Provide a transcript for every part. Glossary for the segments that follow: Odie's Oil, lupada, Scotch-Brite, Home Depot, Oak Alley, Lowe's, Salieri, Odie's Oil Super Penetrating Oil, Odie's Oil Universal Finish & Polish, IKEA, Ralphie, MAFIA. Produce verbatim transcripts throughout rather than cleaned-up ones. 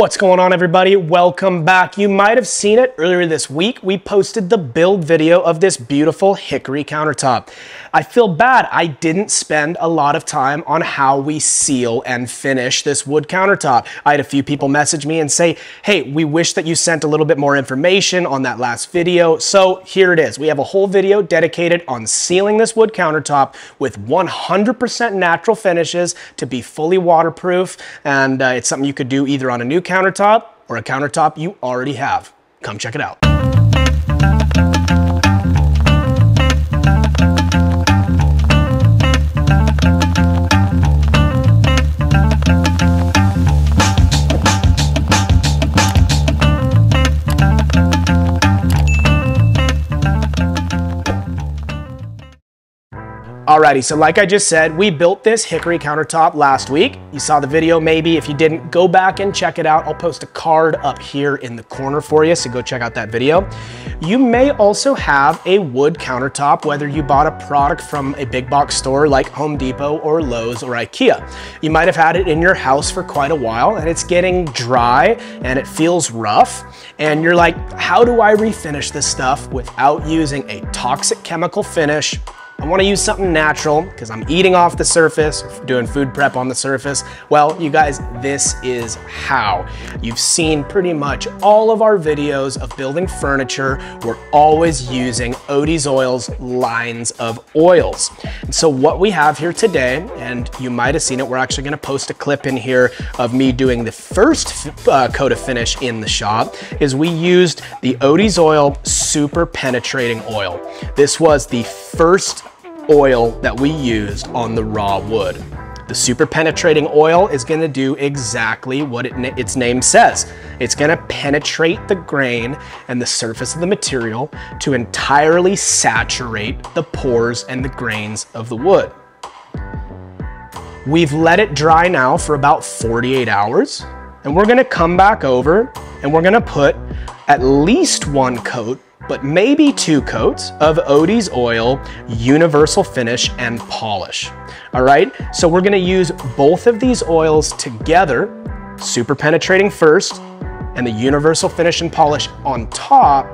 What's going on, everybody? Welcome back. You might have seen it earlier this week. We posted the build video of this beautiful hickory countertop. I feel bad I didn't spend a lot of time on how we seal and finish this wood countertop. I had a few people message me and say, hey, we wish that you sent a little bit more information on that last video. So here it is. We have a whole video dedicated on sealing this wood countertop with one hundred percent natural finishes to be fully waterproof. And uh, it's something you could do either on a new countertop or a countertop you already have. Come check it out. Alrighty, so like I just said, we built this hickory countertop last week. You saw the video maybe. If you didn't, go back and check it out. I'll post a card up here in the corner for you, so go check out that video. You may also have a wood countertop, whether you bought a product from a big box store like Home Depot or Lowe's or IKEA. You might have had it in your house for quite a while and it's getting dry and it feels rough. And you're like, how do I refinish this stuff without using a toxic chemical finish? I wanna use something natural because I'm eating off the surface, doing food prep on the surface. Well, you guys, this is how. You've seen pretty much all of our videos of building furniture. We're always using Odie's Oil's lines of oils. And so what we have here today, and you might've seen it, we're actually gonna post a clip in here of me doing the first uh, coat of finish in the shop, is we used the Odie's Oil Super Penetrating Oil. This was the first oil that we used on the raw wood. The super penetrating oil is gonna do exactly what it, its name says. It's gonna penetrate the grain and the surface of the material to entirely saturate the pores and the grains of the wood. We've let it dry now for about forty-eight hours, and we're gonna come back over and we're gonna put at least one coat, but maybe two coats of Odie's Oil Universal Finish and Polish. All right, so we're gonna use both of these oils together, super penetrating first, and the Universal Finish and Polish on top,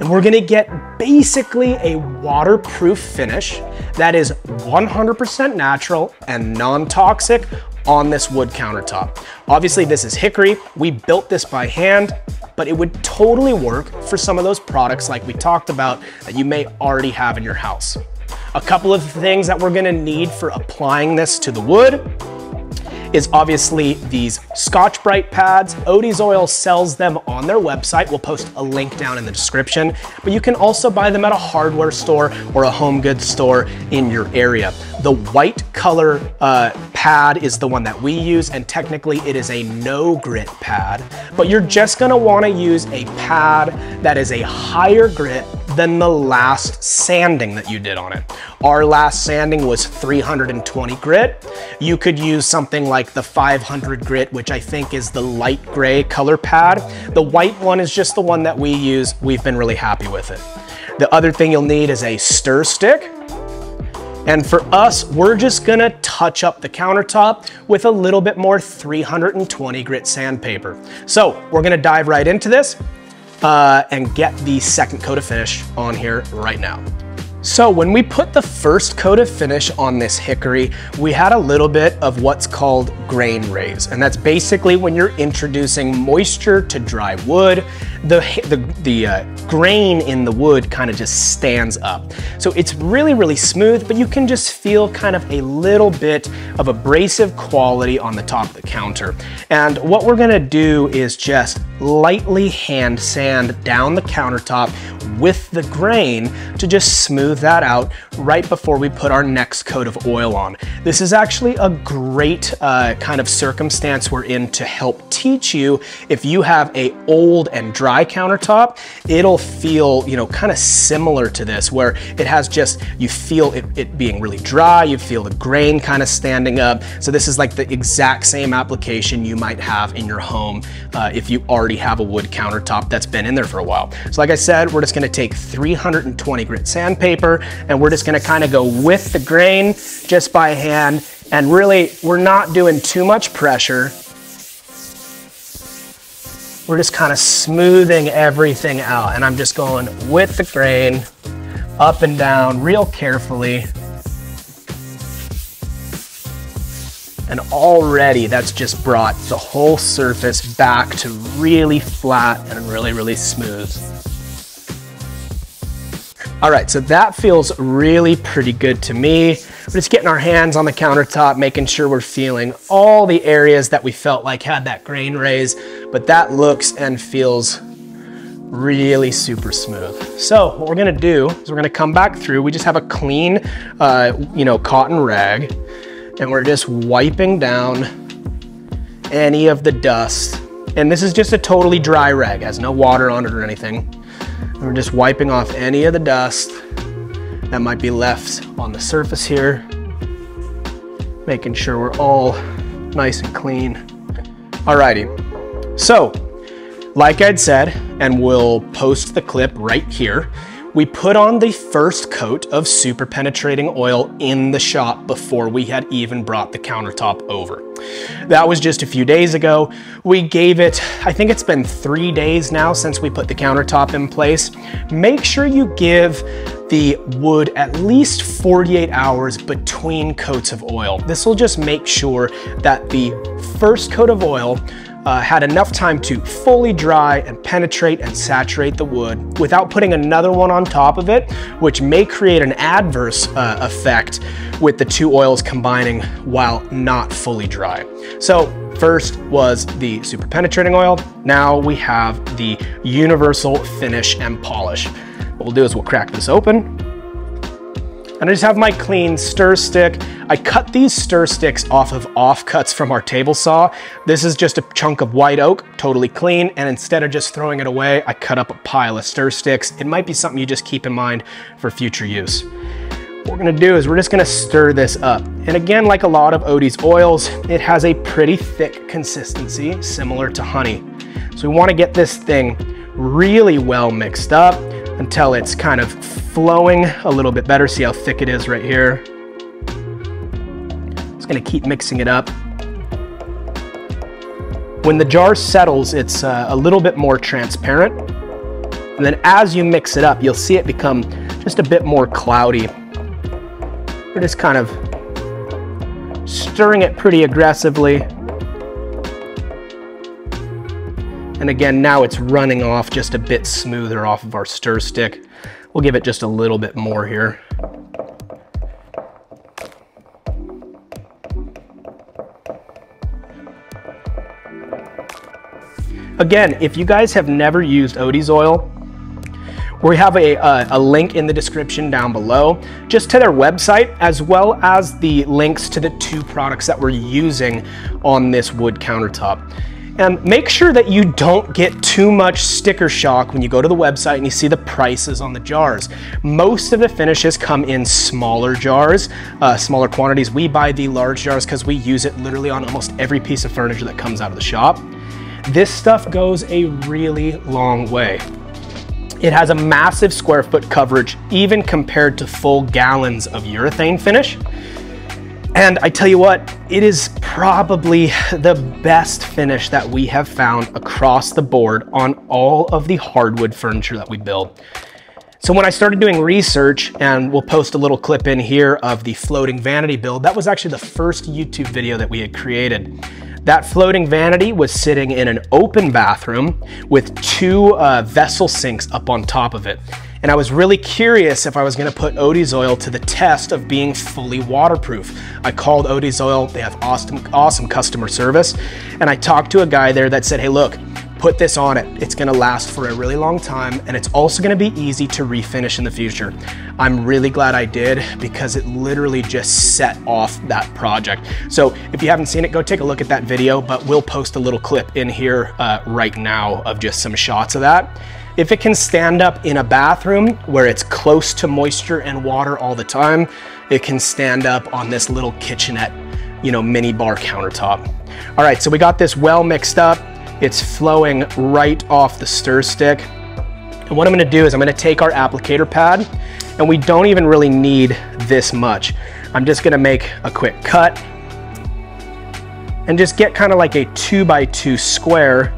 and we're gonna get basically a waterproof finish that is one hundred percent natural and non-toxic on this wood countertop. Obviously, this is hickory. We built this by hand, but it would totally work for some of those products like we talked about that you may already have in your house. A couple of things that we're gonna need for applying this to the wood is obviously these Scotch-Brite pads. Odie's Oil sells them on their website. We'll post a link down in the description, but you can also buy them at a hardware store or a home goods store in your area. The white color uh, pad is the one that we use, and technically it is a no grit pad, but you're just gonna wanna use a pad that is a higher grit than the last sanding that you did on it. Our last sanding was three hundred twenty grit. You could use something like the five hundred grit, which I think is the light gray color pad. The white one is just the one that we use. We've been really happy with it. The other thing you'll need is a stir stick. And for us, we're just gonna touch up the countertop with a little bit more three hundred twenty grit sandpaper. So we're gonna dive right into this. Uh, and get the second coat of finish on here right now. So when we put the first coat of finish on this hickory, we had a little bit of what's called grain raise. And that's basically when you're introducing moisture to dry wood, the, the, the uh, grain in the wood kind of just stands up. So it's really, really smooth, but you can just feel kind of a little bit of abrasive quality on the top of the counter. And what we're gonna do is just lightly hand sand down the countertop with the grain to just smooth that out right before we put our next coat of oil on. This is actually a great uh, kind of circumstance we're in to help teach you. If you have a old and dry countertop, it'll feel, you know, kind of similar to this, where it has just, you feel it, it being really dry, you feel the grain kind of standing up. So this is like the exact same application you might have in your home uh, if you already have a wood countertop that's been in there for a while. So like I said, we're just gonna take three hundred twenty grit sandpaper, and we're just gonna kind of go with the grain just by hand, and really we're not doing too much pressure. We're just kind of smoothing everything out, and I'm just going with the grain up and down real carefully. And already that's just brought the whole surface back to really flat and really, really smooth. All right, so that feels really pretty good to me. We're just getting our hands on the countertop, making sure we're feeling all the areas that we felt like had that grain raise, but that looks and feels really super smooth. So what we're gonna do is we're gonna come back through. We just have a clean, uh, you know, cotton rag, and we're just wiping down any of the dust. And this is just a totally dry rag, has no water on it or anything. We're just wiping off any of the dust that might be left on the surface here, making sure we're all nice and clean. Alrighty, so like I'd said, and we'll post the clip right here, we put on the first coat of super penetrating oil in the shop before we had even brought the countertop over. That was just a few days ago. We gave it, I think it's been three days now since we put the countertop in place. Make sure you give the wood at least forty-eight hours between coats of oil. This will just make sure that the first coat of oil Uh, had enough time to fully dry and penetrate and saturate the wood without putting another one on top of it, which may create an adverse uh, effect with the two oils combining while not fully dry. So first was the super penetrating oil. Now we have the universal finish and polish. What we'll do is we'll crack this open. And I just have my clean stir stick. I cut these stir sticks off of offcuts from our table saw. This is just a chunk of white oak, totally clean, and instead of just throwing it away, I cut up a pile of stir sticks. It might be something you just keep in mind for future use. What we're gonna do is we're just gonna stir this up. And again, like a lot of Odie's oils, it has a pretty thick consistency, similar to honey. So we wanna get this thing really well mixed up until it's kind of flowing a little bit better. See how thick it is right here. Just gonna keep mixing it up. When the jar settles, it's uh, a little bit more transparent. And then as you mix it up, you'll see it become just a bit more cloudy. We're just kind of stirring it pretty aggressively. And again, now it's running off just a bit smoother off of our stir stick. We'll give it just a little bit more here. Again, if you guys have never used Odie's oil, we have a, uh, a link in the description down below, just to their website, as well as the links to the two products that we're using on this wood countertop. And make sure that you don't get too much sticker shock when you go to the website and you see the prices on the jars. Most of the finishes come in smaller jars, uh, smaller quantities. We buy the large jars because we use it literally on almost every piece of furniture that comes out of the shop. This stuff goes a really long way. It has a massive square foot coverage, even compared to full gallons of urethane finish. And I tell you what, it is probably the best finish that we have found across the board on all of the hardwood furniture that we build. So when I started doing research, and we'll post a little clip in here of the floating vanity build, that was actually the first YouTube video that we had created. That floating vanity was sitting in an open bathroom with two uh, vessel sinks up on top of it. And I was really curious if I was gonna put Odie's oil to the test of being fully waterproof. I called Odie's oil, they have awesome, awesome customer service. And I talked to a guy there that said, hey, look, put this on it. It's gonna last for a really long time, and it's also gonna be easy to refinish in the future. I'm really glad I did, because it literally just set off that project. So if you haven't seen it, go take a look at that video, but we'll post a little clip in here uh, right now of just some shots of that. If it can stand up in a bathroom where it's close to moisture and water all the time, it can stand up on this little kitchenette, you know, mini bar countertop. All right, so we got this well mixed up. It's flowing right off the stir stick. And what I'm gonna do is I'm gonna take our applicator pad, and we don't even really need this much. I'm just gonna make a quick cut and just get kind of like a two by two square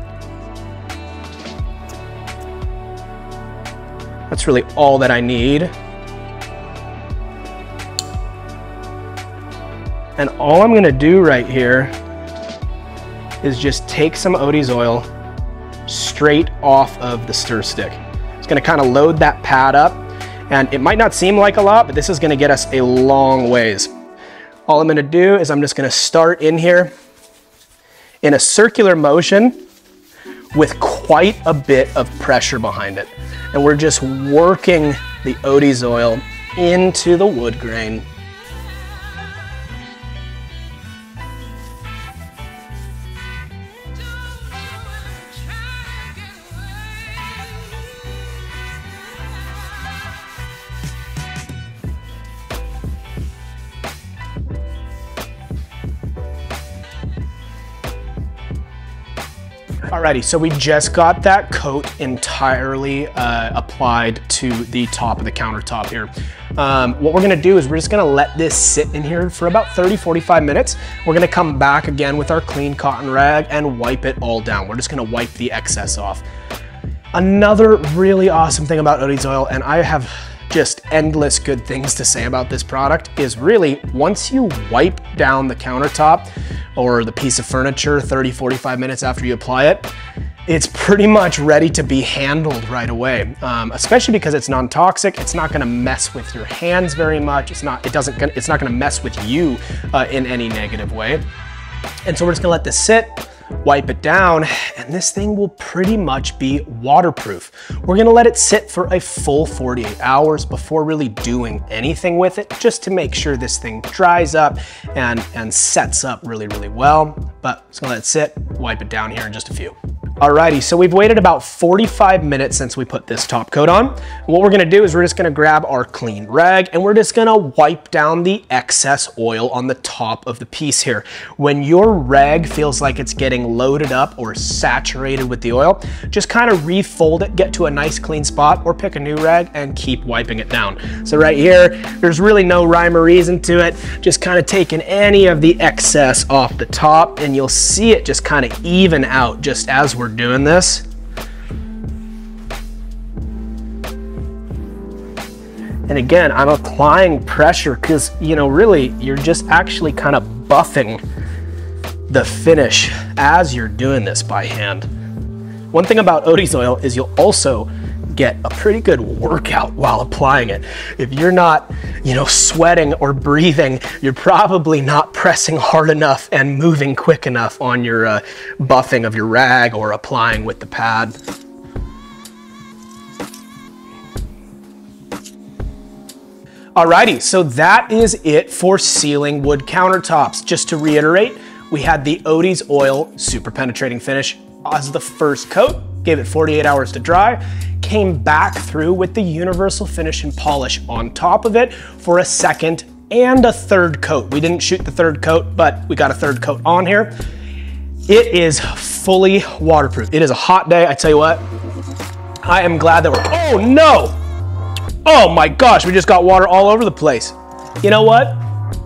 that's really all that I need. And all I'm gonna do right here is just take some Odie's oil straight off of the stir stick. It's gonna kind of load that pad up, and it might not seem like a lot, but this is gonna get us a long ways. All I'm gonna do is I'm just gonna start in here in a circular motion with quite a bit of pressure behind it. And we're just working the Odie's oil into the wood grain. Alrighty, so we just got that coat entirely uh, applied to the top of the countertop here. Um, what we're gonna do is we're just gonna let this sit in here for about thirty, forty-five minutes. We're gonna come back again with our clean cotton rag and wipe it all down. We're just gonna wipe the excess off. Another really awesome thing about Odie's oil, and I have just endless good things to say about this product, is really once you wipe down the countertop or the piece of furniture thirty, forty-five minutes after you apply it, it's pretty much ready to be handled right away. Um, especially because it's non-toxic, it's not gonna mess with your hands very much. It's not, it doesn't, it's not gonna mess with you uh, in any negative way. And so we're just gonna let this sit, wipe it down, and this thing will pretty much be waterproof. We're gonna let it sit for a full forty-eight hours before really doing anything with it, just to make sure this thing dries up and, and sets up really, really well. But just gonna let it sit, wipe it down here in just a few. Alrighty, so we've waited about forty-five minutes since we put this top coat on. What we're gonna do is we're just gonna grab our clean rag and we're just gonna wipe down the excess oil on the top of the piece here. When your rag feels like it's getting loaded up or saturated with the oil, just kind of refold it, get to a nice clean spot, or pick a new rag and keep wiping it down. So right here, there's really no rhyme or reason to it. Just kind of taking any of the excess off the top, and you'll see it just kind of even out just as we're We're doing this. And again, I'm applying pressure because, you know, really you're just actually kind of buffing the finish as you're doing this by hand. One thing about Odie's oil is you'll also get a pretty good workout while applying it. If you're not, you know, sweating or breathing, you're probably not pressing hard enough and moving quick enough on your uh, buffing of your rag or applying with the pad. Alrighty, so that is it for sealing wood countertops. Just to reiterate, we had the Odie's oil super penetrating finish as the first coat, gave it forty-eight hours to dry, came back through with the universal finish and polish on top of it for a second and a third coat. We didn't shoot the third coat, but we got a third coat on here. It is fully waterproof. It is a hot day, I tell you what. I am glad that we're, oh no! Oh my gosh, we just got water all over the place. You know what?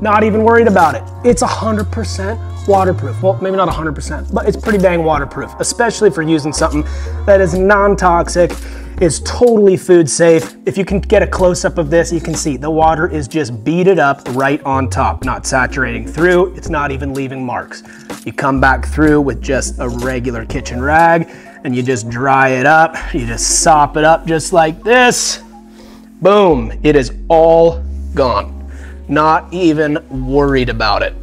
Not even worried about it. It's one hundred percent waterproof. Well, maybe not one hundred percent, but it's pretty dang waterproof, especially for using something that is non-toxic, is totally food safe. If you can get a close-up of this, you can see the water is just beaded up right on top, not saturating through, it's not even leaving marks. You come back through with just a regular kitchen rag and you just dry it up, you just sop it up just like this. Boom, it is all gone. Not even worried about it.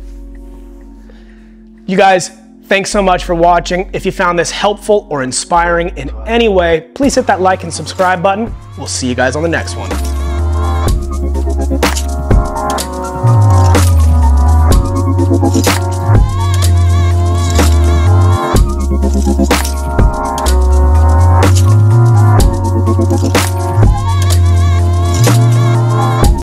You guys, thanks so much for watching. If you found this helpful or inspiring in any way, please hit that like and subscribe button. We'll see you guys on the next one.